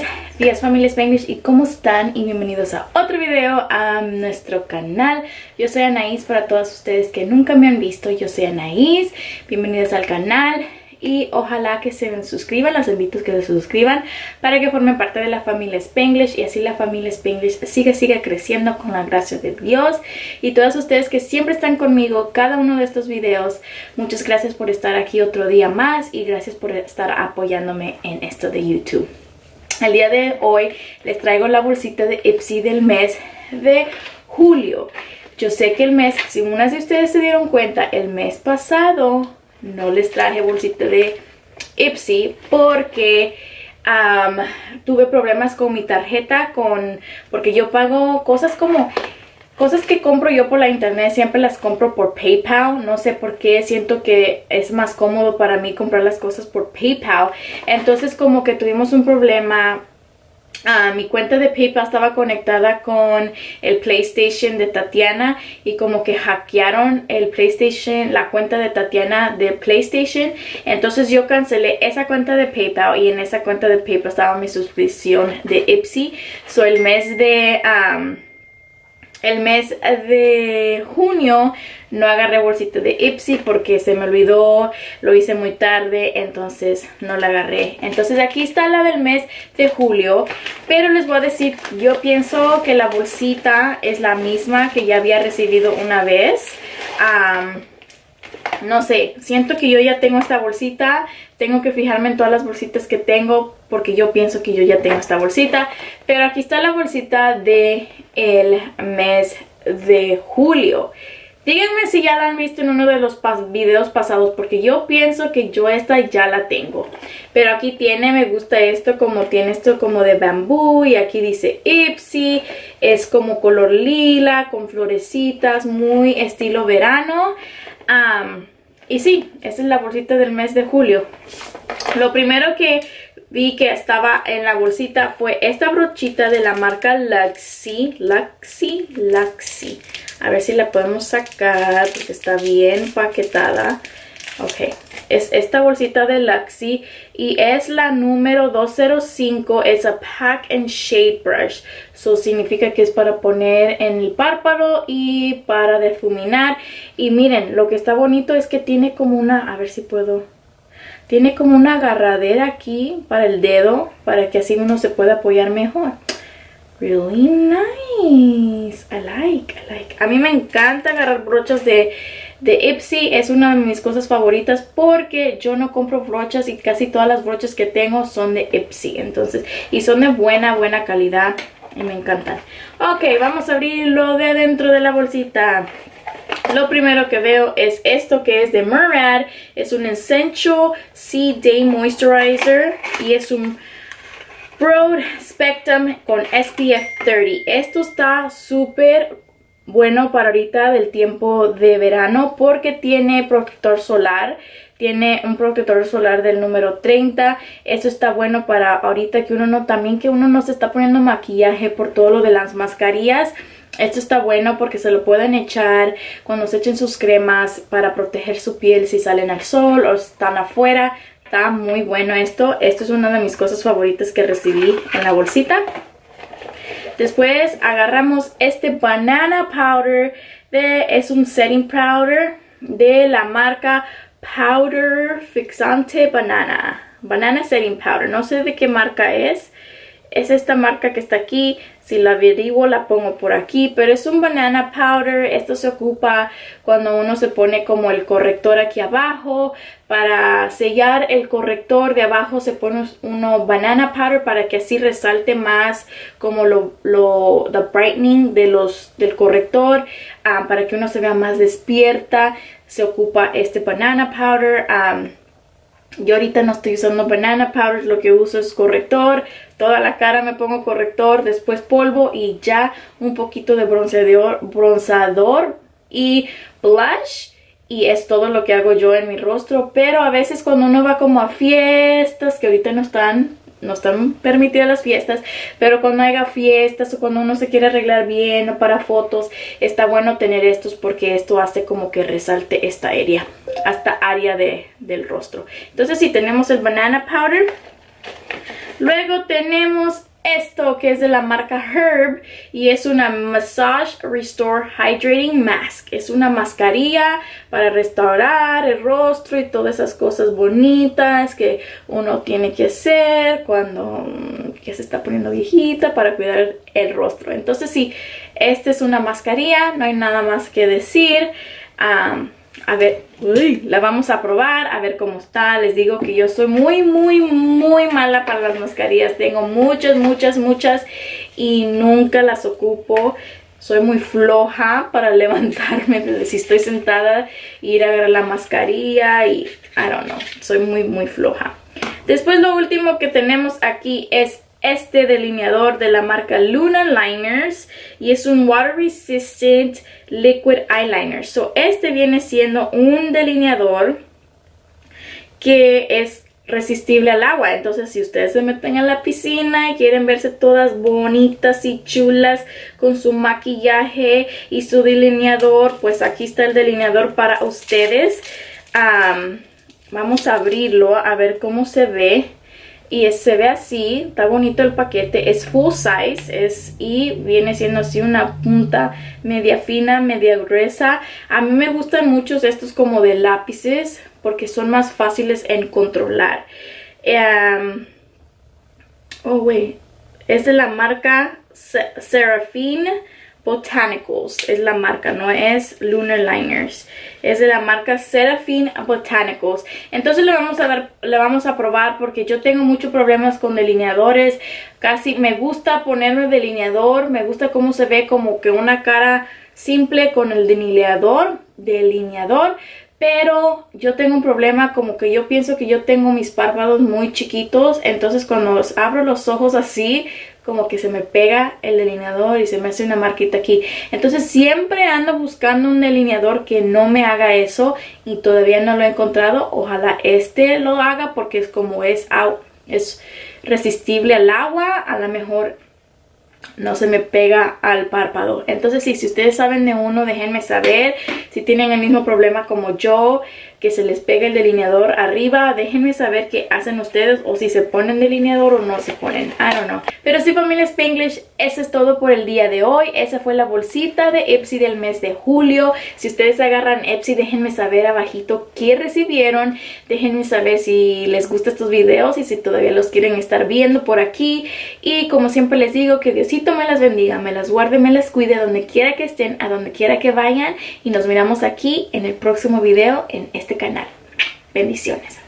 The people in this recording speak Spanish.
buenos días, familia Spanglish, y cómo están, y bienvenidos a otro video a nuestro canal. Yo soy Anaís, para todas ustedes que nunca me han visto, yo soy Anaís, bienvenidos al canal y ojalá que se suscriban, las invito a que se suscriban para que formen parte de la familia Spanglish y así la familia Spanglish siga creciendo con la gracia de Dios. Y todas ustedes que siempre están conmigo cada uno de estos videos, muchas gracias por estar aquí otro día más y gracias por estar apoyándome en esto de YouTube. El día de hoy les traigo la bolsita de Ipsy del mes de julio. Yo sé que el mes, si unas de ustedes se dieron cuenta, el mes pasado no les traje bolsita de Ipsy porque tuve problemas con mi tarjeta, porque yo pago cosas como... Cosas que compro yo por la internet siempre las compro por PayPal. No sé por qué, siento que es más cómodo para mí comprar las cosas por PayPal. Entonces como que tuvimos un problema. Mi cuenta de PayPal estaba conectada con el PlayStation de Tatiana y como que hackearon el PlayStation, la cuenta de Tatiana de PlayStation. Entonces yo cancelé esa cuenta de PayPal y en esa cuenta de PayPal estaba mi suscripción de Ipsy. So el mes de junio no agarré bolsita de Ipsy porque se me olvidó, lo hice muy tarde, entonces no la agarré. Entonces aquí está la del mes de julio, pero les voy a decir, yo pienso que la bolsita es la misma que ya había recibido una vez. No sé, siento que yo ya tengo esta bolsita, tengo que fijarme en todas las bolsitas que tengo porque yo pienso que yo ya tengo esta bolsita. Pero aquí está la bolsita de el mes de julio. Díganme si ya la han visto en uno de los videos pasados porque yo pienso que yo esta ya la tengo. Pero aquí tiene, me gusta esto, como tiene esto como de bambú y aquí dice Ipsy. Es como color lila con florecitas, muy estilo verano. Y sí, esta es la bolsita del mes de julio. Lo primero que vi que estaba en la bolsita fue esta brochita de la marca Luxie. A ver si la podemos sacar porque está bien empaquetada. Ok, es esta bolsita de Luxie y es la número 205. Es a Pack and Shade Brush. So significa que es para poner en el párpado y para difuminar. Y miren, lo que está bonito es que tiene como una... A ver si puedo... Tiene como una agarradera aquí para el dedo, para que así uno se pueda apoyar mejor. Really nice. I like. A mí me encanta agarrar brochas de Ipsy. Es una de mis cosas favoritas porque yo no compro brochas y casi todas las brochas que tengo son de Ipsy. Entonces, y son de buena calidad y me encantan. Ok, vamos a abrir lo de dentro de la bolsita. Lo primero que veo es esto que es de Murad. Es un Essential C-Day Moisturizer y es un Broad Spectrum con SPF 30. Esto está súper bueno para ahorita del tiempo de verano porque tiene protector solar. Tiene un protector solar del número 30. Esto está bueno para ahorita que uno no, también que uno no se está poniendo maquillaje por todo lo de las mascarillas. Esto está bueno porque se lo pueden echar cuando se echen sus cremas para proteger su piel si salen al sol o están afuera. Está muy bueno esto. Esto es una de mis cosas favoritas que recibí en la bolsita. Después agarramos este banana powder. Es un setting powder de la marca Powder Fixante Banana. Banana Setting Powder. No sé de qué marca es. Es esta marca que está aquí. Si la averiguo la pongo por aquí. Pero es un banana powder. Esto se ocupa cuando uno se pone como el corrector aquí abajo. Para sellar el corrector de abajo se pone uno banana powder para que así resalte más como the brightening del corrector. Para que uno se vea más despierta se ocupa este banana powder. Yo ahorita no estoy usando banana powder, lo que uso es corrector, toda la cara me pongo corrector, después polvo y ya un poquito de bronceador y blush. Y es todo lo que hago yo en mi rostro, pero a veces cuando uno va como a fiestas, que ahorita no están permitidas las fiestas, pero cuando haya fiestas o cuando uno se quiere arreglar bien o para fotos, está bueno tener estos porque esto hace como que resalte esta área del rostro. Entonces sí, tenemos el banana powder. Luego tenemos esto que es de la marca Herb y es una Massage Restore Hydrating Mask. Es una mascarilla para restaurar el rostro y todas esas cosas bonitas que uno tiene que hacer cuando que se está poniendo viejita para cuidar el rostro. Entonces sí, esta es una mascarilla, no hay nada más que decir. A ver, la vamos a probar, a ver cómo está. Les digo que yo soy muy mala para las mascarillas. Tengo muchas y nunca las ocupo. Soy muy floja para levantarme. Si estoy sentada, ir a agarrar la mascarilla y I don't know. Soy muy floja. Después lo último que tenemos aquí es este delineador de la marca Luna Liners y es un Water Resistant Liquid Eyeliner. So, este viene siendo un delineador que es resistible al agua. Entonces, si ustedes se meten a la piscina y quieren verse todas bonitas y chulas con su maquillaje y su delineador, pues aquí está el delineador para ustedes. Vamos a abrirlo a ver cómo se ve. Y se ve así, está bonito el paquete, es full size y viene siendo así una punta media fina, media gruesa. A mí me gustan muchos estos como de lápices porque son más fáciles en controlar. Es de la marca Seraphine Botanicals, es la marca, no es Lunar Liners, es de la marca Seraphine Botanicals. Entonces le vamos a probar porque yo tengo muchos problemas con delineadores. Casi me gusta ponerme delineador, me gusta cómo se ve como que una cara simple con el delineador. Pero yo tengo un problema, como que yo pienso que yo tengo mis párpados muy chiquitos. Entonces cuando los abro los ojos así, como que se me pega el delineador y se me hace una marquita aquí. Entonces siempre ando buscando un delineador que no me haga eso y todavía no lo he encontrado. Ojalá este lo haga porque es como es resistible al agua. A lo mejor no se me pega al párpado. Entonces sí, si ustedes saben de uno, déjenme saber. Si tienen el mismo problema como yo, que se les pega el delineador arriba, déjenme saber qué hacen ustedes o si se ponen delineador o no se ponen. I don't know. Pero sí, familia Spanglish, eso es todo por el día de hoy. Esa fue la bolsita de Ipsy del mes de julio. Si ustedes agarran Ipsy, déjenme saber abajito qué recibieron. Déjenme saber si les gustan estos videos y si todavía los quieren estar viendo por aquí. Y como siempre les digo, que Diosito me las bendiga, me las guarde, me las cuide donde quiera que estén, a donde quiera que vayan. Y nos miramos aquí en el próximo video en este canal. Bendiciones.